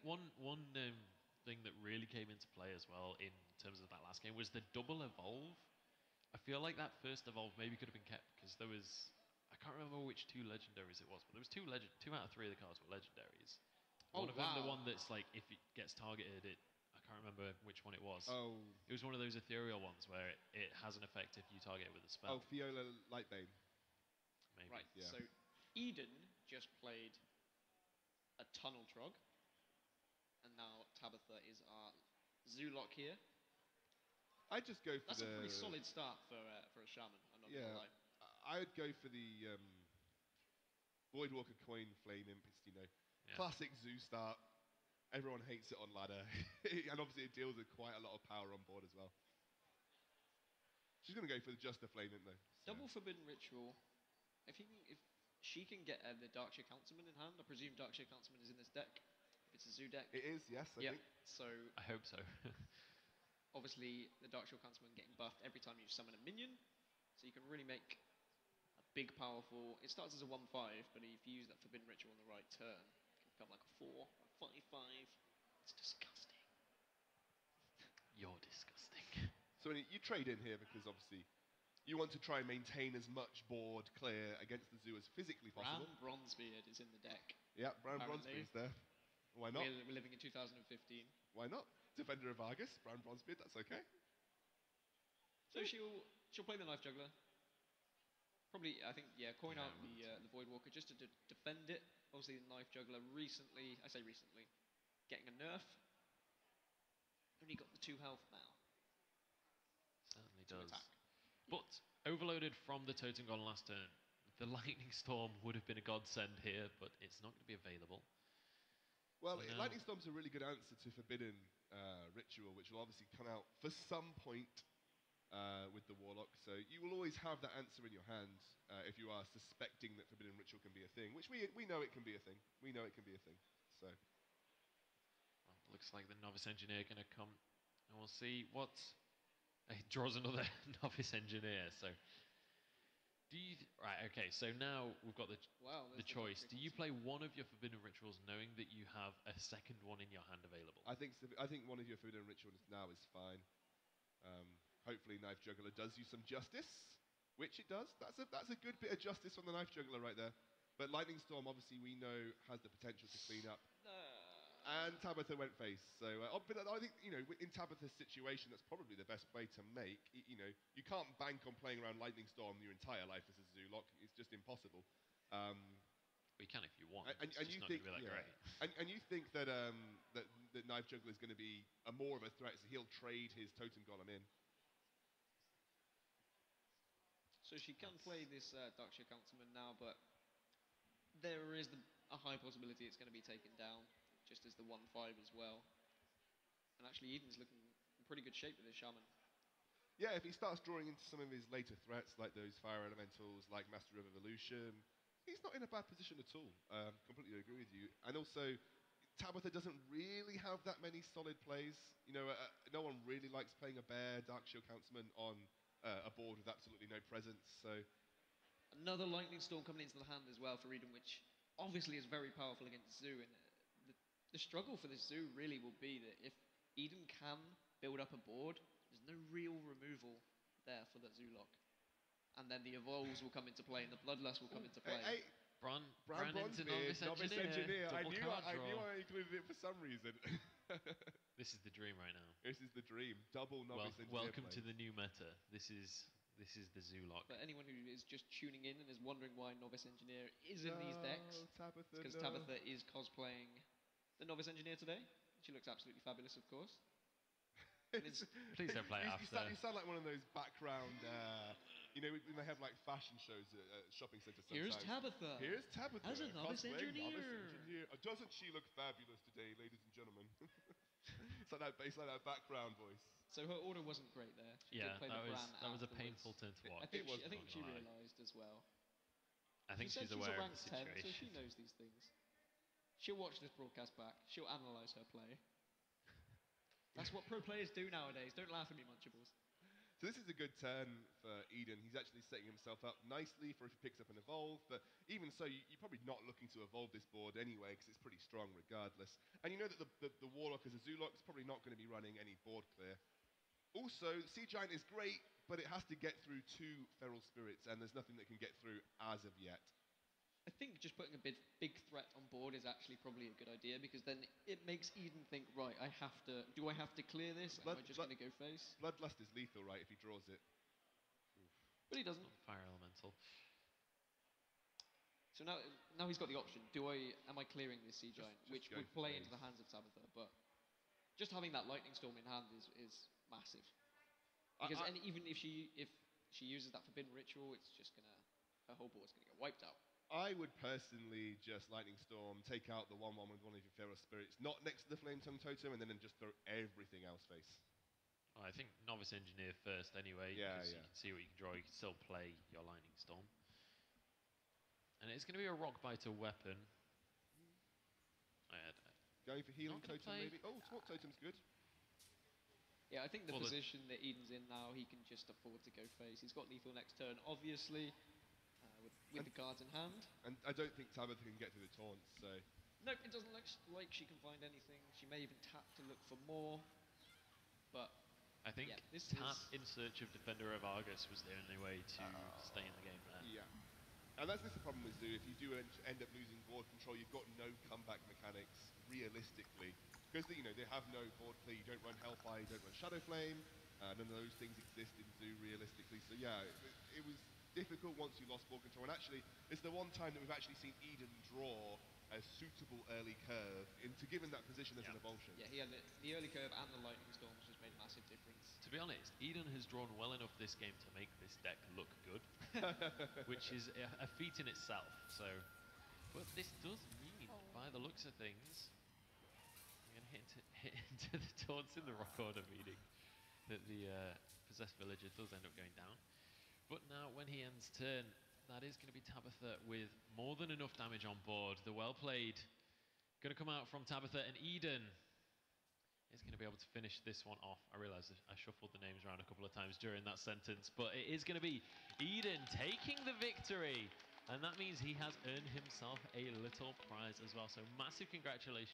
think one thing that really came into play as well in terms of that last game was the double evolve. I feel like that first evolve maybe could have been kept because there was, I can't remember which two legendaries it was, but there was two out of three of the cards were legendaries. Oh, one of them, the one that's like, if it gets targeted, it, I can't remember which one it was. Oh. It was one of those ethereal ones where it has an effect if you target it with a spell. Oh, Fiola Light Bane. Maybe. Right, yeah. So Eden just played a Tunnel Trog, and now Tabitha is our Zoolock here. I'd just go for that's the... That's a pretty solid start for a Shaman, I'm not going to lie. I would go for the Boyd Walker Coin Flame Imp, you know. Yeah. Classic Zoo start. Everyone hates it on ladder. And obviously it deals with quite a lot of power on board as well. She's going to go for just the Flame Imp, though. So. Double Forbidden Ritual. If she can get the Darkshire Councilman in hand, I presume Darkshire Councilman is in this deck. It's a Zoo deck. It is, yes, I think. So I hope so. Obviously, the Darkshire Councilman getting buffed every time you summon a minion. So you can really make a big, powerful... It starts as a 1-5, but if you use that Forbidden Ritual on the right turn, it can become like a 4, a 5-5. It's disgusting. You're disgusting. So you trade in here because, obviously, you want to try and maintain as much board clear against the Zoo as physically possible. Brown Bronzebeard is in the deck. Yeah, Brown Bronzebeard's there. Why not? We're living in 2015. Why not? Defender of Argus, Brown Bronzebeard, that's okay. So she'll play the Knife Juggler. Probably, I think, yeah, coin out the Void Walker just to defend it. Obviously, the Knife Juggler recently, I say recently, getting a nerf. Only got the 2 health now. Certainly does. Attack. But overloaded from the Totem Golem last turn. The Lightning Storm would have been a godsend here, but it's not going to be available. Well, Lightning Storm's a really good answer to Forbidden Ritual, which will obviously come out for some point with the Warlock. So you will always have that answer in your hand if you are suspecting that Forbidden Ritual can be a thing, which we know it can be a thing. We know it can be a thing. So, well, looks like the Novice Engineer going to come, and we'll see what... He draws another Novice Engineer, so... Right, okay, so now we've got the choice. Do you play one of your Forbidden Rituals knowing that you have a second one in your hand available? I think one of your Forbidden Rituals now is fine. Hopefully Knife Juggler does you some justice, which it does. That's a good bit of justice on the Knife Juggler right there. But Lightning Storm, obviously, we know has the potential to clean up. And Tabitha went face. So but I think, you know, in Tabitha's situation, that's probably the best way to make. You know, you can't bank on playing around Lightning Storm your entire life as a Zoolock. It's just impossible. Well, you can if you want. And you think that that Knife Juggler is going to be more of a threat, so he'll trade his Totem Golem in. So she can play this Darkshire Councilman now, but there is a high possibility it's going to be taken down. Just as the 1-5 as well. And actually Eden's looking in pretty good shape with his Shaman. Yeah, if he starts drawing into some of his later threats, like those Fire Elementals, like Master of Evolution, he's not in a bad position at all. Completely agree with you. And also, Tabitha doesn't really have that many solid plays. You know, no one really likes playing a Bear, Darkshire Councilman on a board with absolutely no presence, so... Another Lightning Storm coming into the hand as well for Eden, which obviously is very powerful against Zoo in it. The struggle for this Zoo really will be that if Eden can build up a board, there's no real removal there for that Zoolock. And then the Evolves will come into play and the Bloodlust will come into play. Hey, Brown Bronzebeard, Novice Engineer. I knew I included it for some reason. This is the dream right now. This is the dream. Double Novice Engineer. Welcome to the new meta. This is the Zoolock. But anyone who is just tuning in and is wondering why Novice Engineer is in these decks, because Tabitha is cosplaying the Novice Engineer today. She looks absolutely fabulous, of course. Please don't play it after. You sound like one of those background, you know, when they have like fashion shows at shopping centres sometimes. Here's Tabitha. Here's Tabitha. As a Novice Engineer. Doesn't she look fabulous today, ladies and gentlemen? It's like that bass, like that background voice. So her order wasn't great there. She did play that was a painful turn to watch. I think she realised as well. I think she's aware of the situation. She's a rank 10, so she knows these things. She'll watch this broadcast back. She'll analyse her play. That's what pro players do nowadays. Don't laugh at me, Munchables. So this is a good turn for Eden. He's actually setting himself up nicely for if he picks up an Evolve, but even so, you're probably not looking to Evolve this board anyway, because it's pretty strong regardless. And you know that the Warlock as a Zulok is probably not going to be running any board clear. Also, the Sea Giant is great, but it has to get through two Feral Spirits, and there's nothing that can get through as of yet. I think just putting a big threat on board is actually probably a good idea, because then it makes Eden think, right, do I have to clear this? Am I just going to go face? Bloodlust is lethal, right, if he draws it. Oof. But he doesn't. Fire Elemental. So now he's got the option. Am I clearing this Sea Giant? Which would play into the hands of Tabitha, but just having that Lightning Storm in hand is massive. Because even if she uses that Forbidden Ritual, it's just going to... her whole board's going to get wiped out. I would personally just Lightning Storm, take out the 1-1 with one of your Feral Spirits, not next to the Flametongue Totem, and then just throw everything else face. Oh, I think Novice Engineer first anyway, because you can see what you can draw, you can still play your Lightning Storm. And it's going to be a Rock Biter weapon. Going for Healing Totem maybe? Oh, Swap Totem's good. Yeah, I think the position that Eden's in now, he can just afford to go face. He's got lethal next turn, obviously. With the cards in hand. And I don't think Tabitha can get through the taunts, so... No, it doesn't look like she can find anything. She may even tap to look for more, but... I think this tap in search of Defender of Argus was the only way to stay in the game there. Yeah. And that's just the problem with Zoo. If you do end up losing board control, you've got no comeback mechanics, realistically. Because, you know, they have no board play. You don't run Hellfire, you don't run Shadowflame. None of those things exist in Zoo, realistically. So, yeah, it was... difficult once you lost board control, and actually it's the one time that we've actually seen Eden draw a suitable early curve into giving that position as an Evolution. Yeah, he had the early curve and the Lightning Storms just made a massive difference. To be honest, Eden has drawn well enough this game to make this deck look good, which is a feat in itself. So, but this does mean, by the looks of things, I'm going to hit into the taunts in the Rock Order meeting, that the Possessed Villager does end up going down. But now, when he ends turn, that is going to be Tabitha with more than enough damage on board. The well played going to come out from Tabitha, and Eden is going to be able to finish this one off. I realised I shuffled the names around a couple of times during that sentence, but it is going to be Eden taking the victory. And that means he has earned himself a little prize as well. So massive congratulations.